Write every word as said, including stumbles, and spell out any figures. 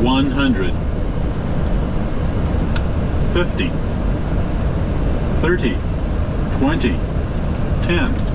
one hundred, fifty, thirty, twenty, ten.